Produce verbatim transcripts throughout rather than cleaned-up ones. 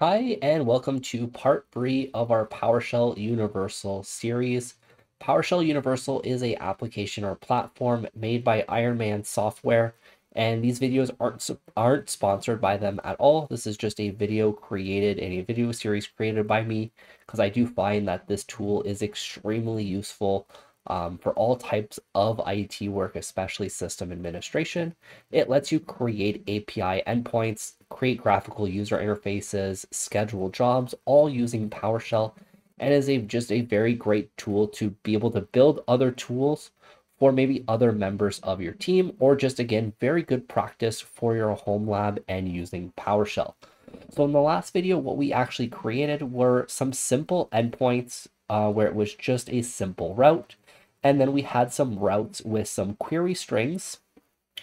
Hi, and welcome to part three of our PowerShell Universal series. PowerShell Universal is an application or platform made by Ironman Software, and these videos aren't, aren't sponsored by them at all. This is just a video created and a video series created by me, because I do find that this tool is extremely useful Um, for all types of I T work, especially system administration. It lets you create A P I endpoints, create graphical user interfaces, schedule jobs, all using PowerShell, and is a, just a very great tool to be able to build other tools for maybe other members of your team, or just, again, very good practice for your home lab and using PowerShell. So in the last video, what we actually created were some simple endpoints uh, where it was just a simple route. And then we had some routes with some query strings.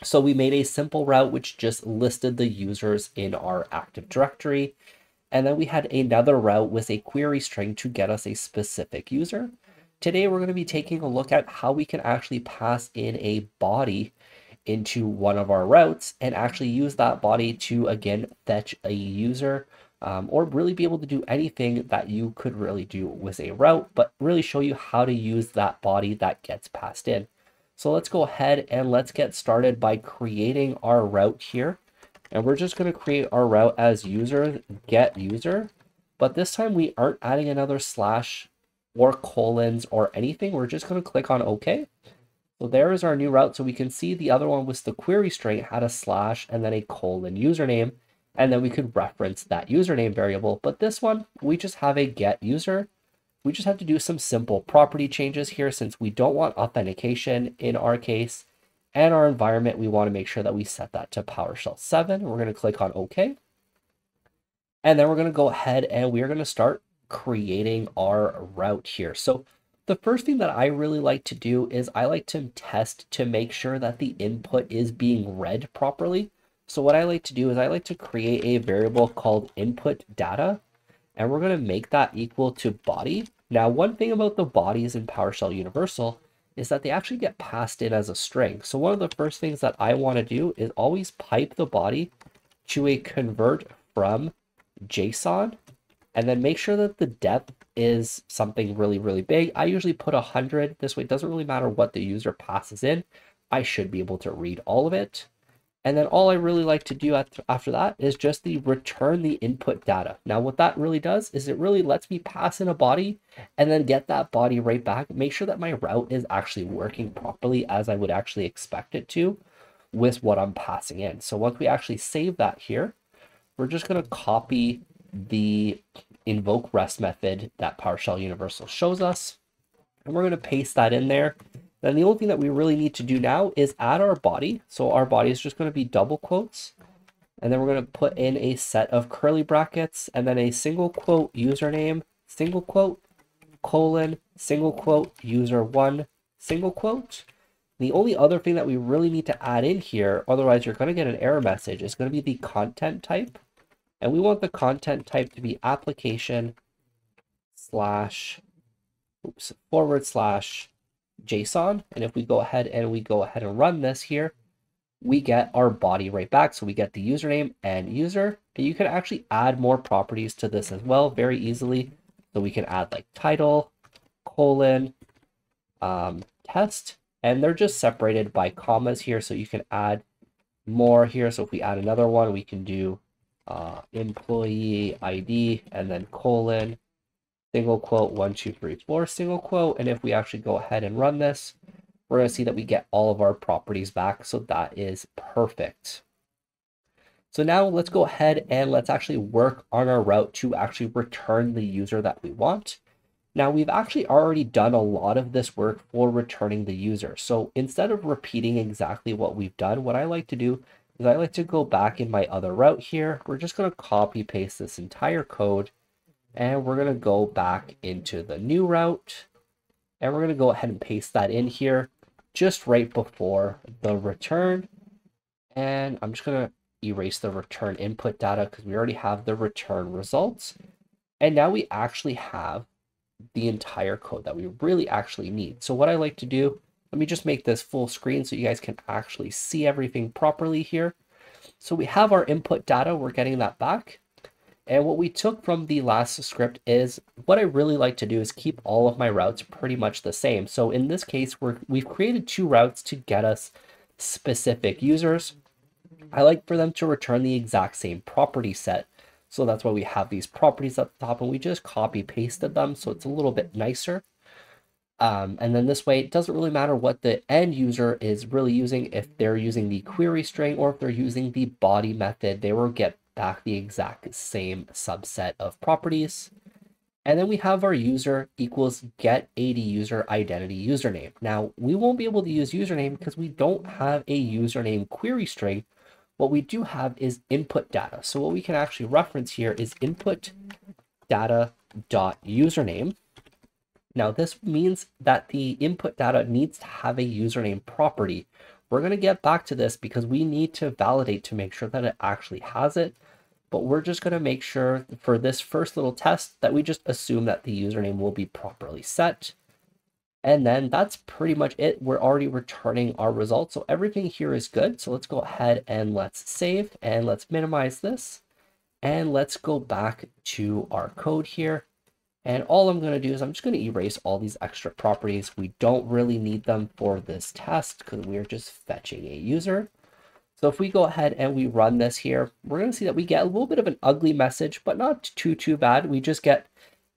So we made a simple route which just listed the users in our Active Directory. And then we had another route with a query string to get us a specific user. Today, we're going to be taking a look at how we can actually pass in a body into one of our routes and actually use that body to, again, fetch a user. Um, or really be able to do anything that you could really do with a route, but really show you how to use that body that gets passed in. So let's go ahead and let's get started by creating our route here. And we're just going to create our route as user, get user. But this time we aren't adding another slash or colons or anything. We're just going to click on OK. So there is our new route. So we can see the other one was the query string had a slash and then a colon username. And then we could reference that username variable. But this one, we just have a get user. We just have to do some simple property changes here since we don't want authentication in our case. And our environment, we want to make sure that we set that to PowerShell seven. We're going to click on OK. And then we're going to go ahead and we're going to start creating our route here. So the first thing that I really like to do is I like to test to make sure that the input is being read properly. So what I like to do is I like to create a variable called input data, and we're going to make that equal to body. Now, one thing about the bodies in PowerShell Universal is that they actually get passed in as a string. So one of the first things that I want to do is always pipe the body to a convert from JSON, and then make sure that the depth is something really, really big. I usually put one hundred. This way, it doesn't really matter what the user passes in. I should be able to read all of it. And then all I really like to do after that is just the return the input data. Now, what that really does is it really lets me pass in a body and then get that body right back. Make sure that my route is actually working properly as I would actually expect it to with what I'm passing in. So once we actually save that here, we're just going to copy the Invoke-REST method that PowerShell Universal shows us. And we're going to paste that in there. Then the only thing that we really need to do now is add our body. So our body is just going to be double quotes. And then we're going to put in a set of curly brackets and then a single quote username, single quote, colon, single quote, user one, single quote. The only other thing that we really need to add in here, otherwise you're going to get an error message, is going to be the content type. And we want the content type to be application slash, oops, forward slash, JSON. And if we go ahead and we go ahead and run this here, we get our body right back. So we get the username and user. And you can actually add more properties to this as well very easily. So we can add like title, colon, um, test, and they're just separated by commas here. So you can add more here. So if we add another one, we can do uh, employee I D and then colon, single quote, one, two, three, four, single quote. And if we actually go ahead and run this, we're going to see that we get all of our properties back. So that is perfect. So now let's go ahead and let's actually work on our route to actually return the user that we want. Now we've actually already done a lot of this work for returning the user. So instead of repeating exactly what we've done, what I like to do is I like to go back in my other route here. We're just going to copy paste this entire code. And we're going to go back into the new route. And we're going to go ahead and paste that in here just right before the return. And I'm just going to erase the return input data because we already have the return results. And now we actually have the entire code that we really actually need. So what I like to do, let me just make this full screen so you guys can actually see everything properly here. So we have our input data. We're getting that back. And what we took from the last script is what I really like to do is keep all of my routes pretty much the same. So in this case, we're, we've created two routes to get us specific users. I like for them to return the exact same property set. So that's why we have these properties at the top, and we just copy pasted them. So it's a little bit nicer. Um, and then this way, it doesn't really matter what the end user is really using. If they're using the query string or if they're using the body method, they will get back the exact same subset of properties. And then we have our user equals get A D user identity username. Now, we won't be able to use username because we don't have a username query string. What we do have is input data. So what we can actually reference here is input data dot username. Now, this means that the input data needs to have a username property. We're going to get back to this because we need to validate to make sure that it actually has it. But we're just going to make sure for this first little test that we just assume that the username will be properly set. And then that's pretty much it. We're already returning our results. So everything here is good. So let's go ahead and let's save and let's minimize this. And let's go back to our code here. And all I'm going to do is I'm just going to erase all these extra properties. We don't really need them for this test because we're just fetching a user. So if we go ahead and we run this here, we're going to see that we get a little bit of an ugly message, but not too, too bad. We just get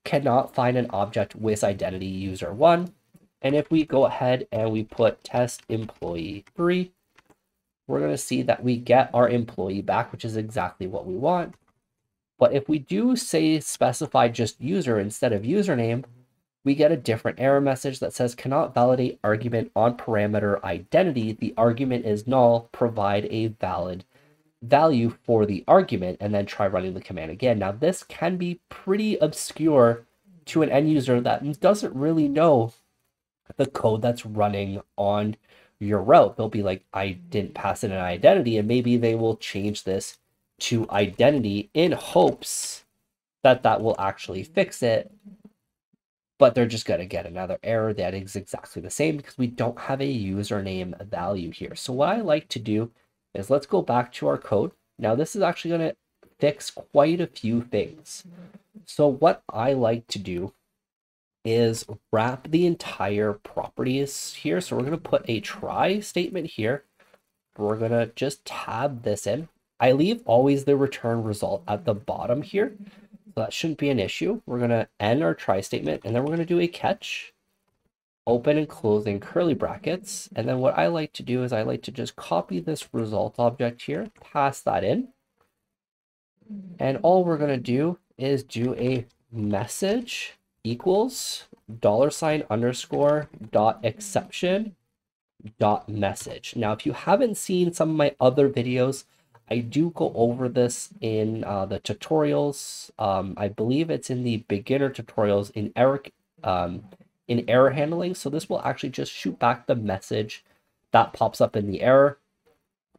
cannot find an object with identity user one. And if we go ahead and we put test employee three, we're going to see that we get our employee back, which is exactly what we want. But if we do say specify just user instead of username, we get a different error message that says cannot validate argument on parameter identity. The argument is null, provide a valid value for the argument, and then try running the command again. Now this can be pretty obscure to an end user that doesn't really know the code that's running on your route. They'll be like, I didn't pass in an identity, and maybe they will change this to identity in hopes that that will actually fix it, but they're just going to get another error that is exactly the same because we don't have a username value here. So what I like to do is let's go back to our code. Now this is actually going to fix quite a few things. So what I like to do is wrap the entire properties here. So we're going to put a try statement here. We're going to just tab this in. I leave always the return result at the bottom here. So that shouldn't be an issue. We're going to end our try statement, and then we're going to do a catch, open and closing curly brackets. And then what I like to do is I like to just copy this result object here, pass that in. And all we're going to do is do a message equals dollar sign underscore dot exception dot message. Now, if you haven't seen some of my other videos, I do go over this in uh, the tutorials. Um, I believe it's in the beginner tutorials in error, um, in error handling. So this will actually just shoot back the message that pops up in the error.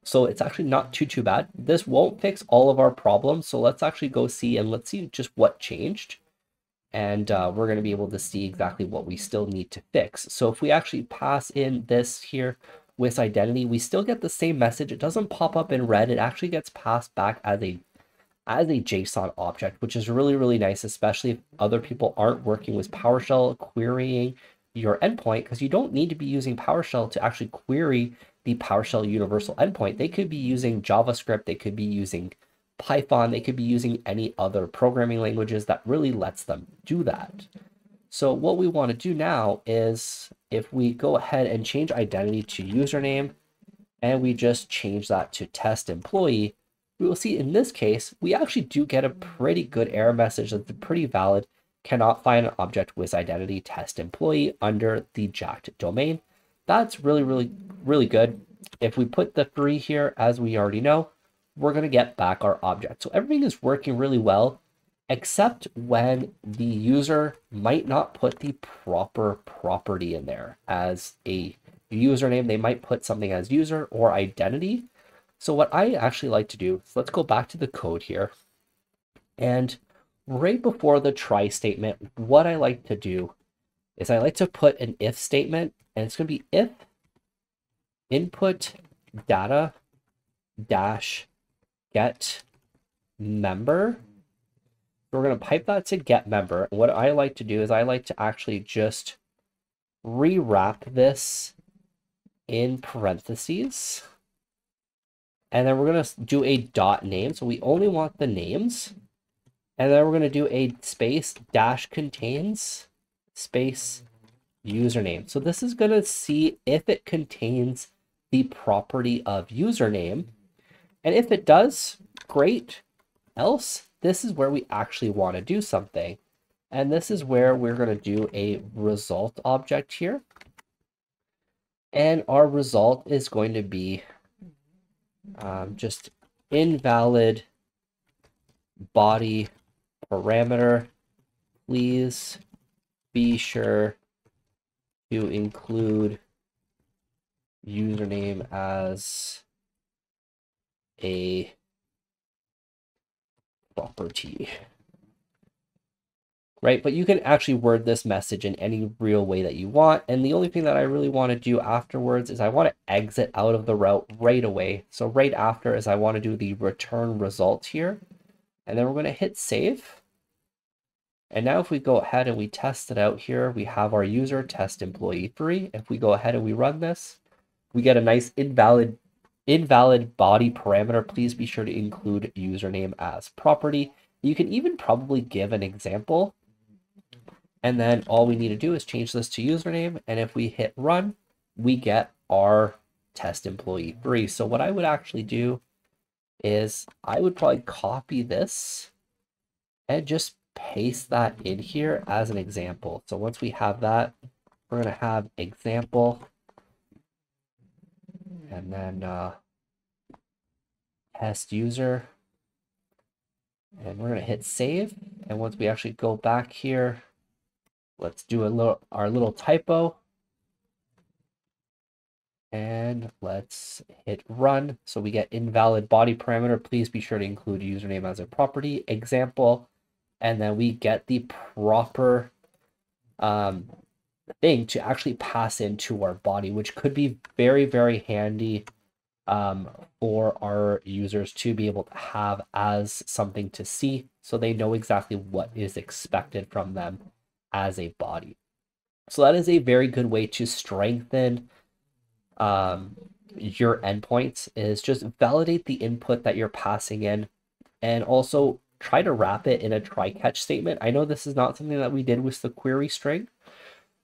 So it's actually not too, too bad. This won't fix all of our problems. So let's actually go see and let's see just what changed. And uh, we're going to be able to see exactly what we still need to fix. So if we actually pass in this here, with identity, we still get the same message. It doesn't pop up in red. It actually gets passed back as a as a JSON object, which is really, really nice, especially if other people aren't working with PowerShell querying your endpoint, because you don't need to be using PowerShell to actually query the PowerShell Universal endpoint. They could be using JavaScript. They could be using Python. They could be using any other programming languages that really lets them do that. So what we want to do now is if we go ahead and change identity to username and we just change that to test employee, we will see in this case, we actually do get a pretty good error message that's pretty valid. Cannot find an object with identity test employee under the jacked domain. That's really, really, really good. If we put the three here, as we already know, we're going to get back our object. So everything is working really well, except when the user might not put the proper property in there as a username. They might put something as user or identity. So what I actually like to do is let's go back to the code here. And right before the try statement, what I like to do is I like to put an if statement, and it's going to be if input data dash get member We're going to pipe that to get member. What I like to do is I like to actually just rewrap this in parentheses. And then we're going to do a dot name. So we only want the names. And then we're going to do a space dash contains space username. So this is going to see if it contains the property of username. And if it does, great. Else, this is where we actually want to do something. And this is where we're going to do a result object here. And our result is going to be um, just invalid body parameter. Please be sure to include username as a property, right? But you can actually word this message in any real way that you want. And the only thing that I really want to do afterwards is I want to exit out of the route right away. So right after is I want to do the return result here. And then we're going to hit save. And now if we go ahead and we test it out here, we have our user test employee three. If we go ahead and we run this, we get a nice invalid Invalid body parameter, please be sure to include username as property. You can even probably give an example. And then all we need to do is change this to username. And if we hit run, we get our test employee three. So what I would actually do is I would probably copy this and just paste that in here as an example. So once we have that, we're going to have example. And then uh, test user. And we're going to hit save. And once we actually go back here, let's do a little our little typo. And let's hit run. So we get invalid body parameter. Please be sure to include username as a property example. And then we get the proper um, thing to actually pass into our body, which could be very, very handy um, for our users to be able to have as something to see, so they know exactly what is expected from them as a body. So that is a very good way to strengthen um, your endpoints, is just validate the input that you're passing in, and also try to wrap it in a try-catch statement. I know this is not something that we did with the query string,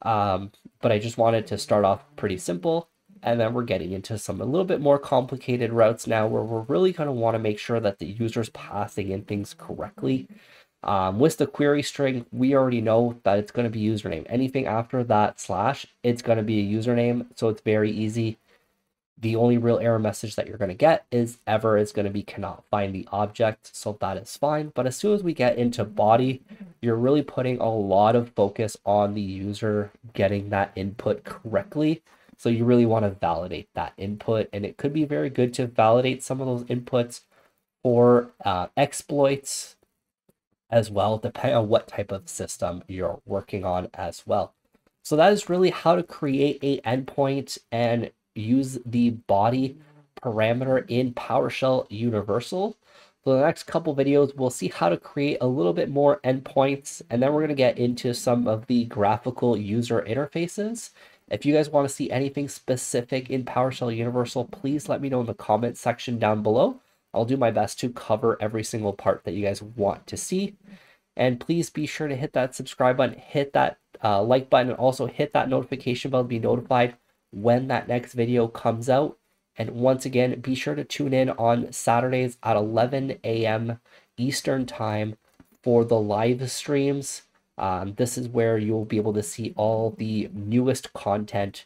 Um, but I just wanted to start off pretty simple, and then we're getting into some a little bit more complicated routes now, where we're really going to want to make sure that the user's passing in things correctly. Um, with the query string, we already know that it's going to be username. Anything after that slash, it's going to be a username, so it's very easy. The only real error message that you're going to get is ever is going to be cannot find the object, so that is fine. But as soon as we get into body, you're really putting a lot of focus on the user getting that input correctly. So you really want to validate that input, and it could be very good to validate some of those inputs for uh, exploits as well, depending on what type of system you're working on as well. So that is really how to create a endpoint and use the body parameter in PowerShell Universal. For the next couple videos, we'll see how to create a little bit more endpoints, and then we're going to get into some of the graphical user interfaces. If you guys want to see anything specific in PowerShell Universal, please let me know in the comment section down below. I'll do my best to cover every single part that you guys want to see. And please be sure to hit that subscribe button, hit that uh, like button, and also hit that notification bell to be notified when that next video comes out. And once again, be sure to tune in on Saturdays at eleven A M Eastern time for the live streams. Um, this is where you'll be able to see all the newest content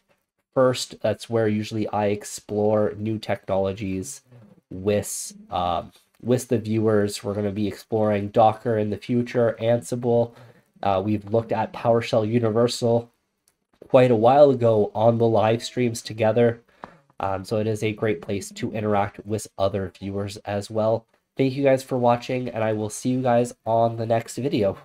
first. That's where usually I explore new technologies with um, with the viewers. We're going to be exploring Docker in the future, Ansible. Uh, we've looked at PowerShell Universal quite a while ago on the live streams together. Um, so it is a great place to interact with other viewers as well. Thank you guys for watching, and I will see you guys on the next video.